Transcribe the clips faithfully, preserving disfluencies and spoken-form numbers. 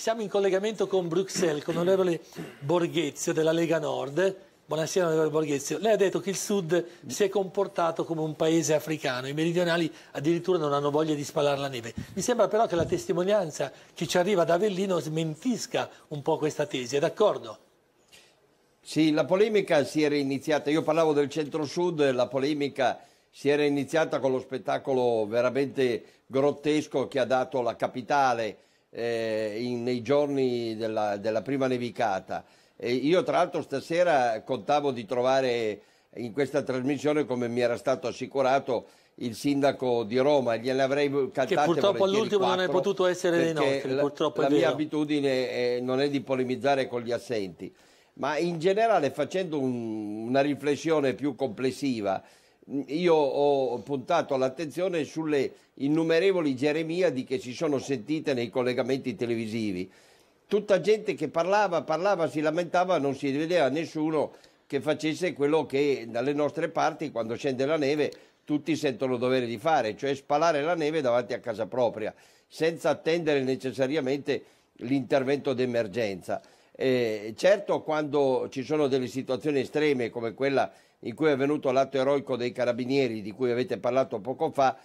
Siamo in collegamento con Bruxelles, con l'onorevole Borghezio della Lega Nord. Buonasera onorevole Borghezio. Lei ha detto che il Sud si è comportato come un paese africano, i meridionali addirittura non hanno voglia di spalare la neve. Mi sembra però che la testimonianza che ci arriva da Avellino smentisca un po' questa tesi, è d'accordo? Sì, la polemica si era iniziata, io parlavo del centro-sud, la polemica si era iniziata con lo spettacolo veramente grottesco che ha dato la capitale eh, in, nei giorni della, della prima nevicata. E io tra l'altro stasera contavo di trovare in questa trasmissione, come mi era stato assicurato, il sindaco di Roma, gliene avrei cantate volentieri. Che purtroppo all'ultimo non è potuto essere dei nostri, purtroppo è vero. La mia abitudine è, non è di polemizzare con gli assenti. Ma in generale, facendo un, una riflessione più complessiva, io ho puntato l'attenzione sulle innumerevoli geremiadi che si sono sentite nei collegamenti televisivi. Tutta gente che parlava, parlava, si lamentava, non si vedeva nessuno che facesse quello che dalle nostre parti, quando scende la neve, tutti sentono il dovere di fare, cioè spalare la neve davanti a casa propria, senza attendere necessariamente l'intervento d'emergenza. Eh, certo, quando ci sono delle situazioni estreme come quella in cui è avvenuto l'atto eroico dei carabinieri di cui avete parlato poco fa,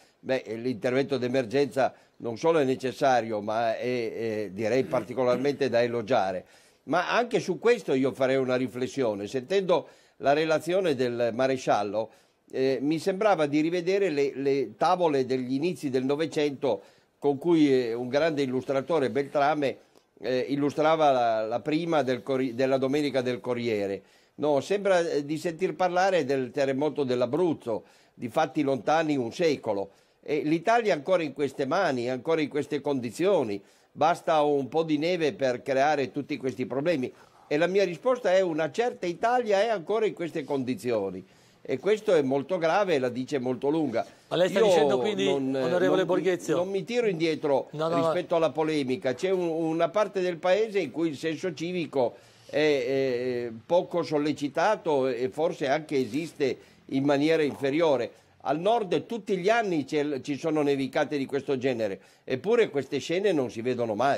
l'intervento d'emergenza non solo è necessario ma è eh, direi particolarmente da elogiare. Ma anche su questo io farei una riflessione. Sentendo la relazione del maresciallo eh, mi sembrava di rivedere le, le tavole degli inizi del Novecento con cui eh, un grande illustratore, Beltrame, Eh, illustrava la, la prima del della Domenica del Corriere. No, sembra eh, di sentir parlare del terremoto dell'Abruzzo, di fatti lontani un secolo. E l'Italia è ancora in queste mani, ancora in queste condizioni. Basta un po' di neve per creare tutti questi problemi. E la mia risposta è: una certa Italia è ancora in queste condizioni. E questo è molto grave e la dice molto lunga. Ma lei sta Io dicendo quindi, non, onorevole non, Borghezio... Non mi tiro indietro no, no, rispetto no. alla polemica. C'è un, una parte del paese in cui il senso civico è, è poco sollecitato e forse anche esiste in maniera inferiore. Al nord tutti gli anni ci sono nevicate di questo genere, eppure queste scene non si vedono mai.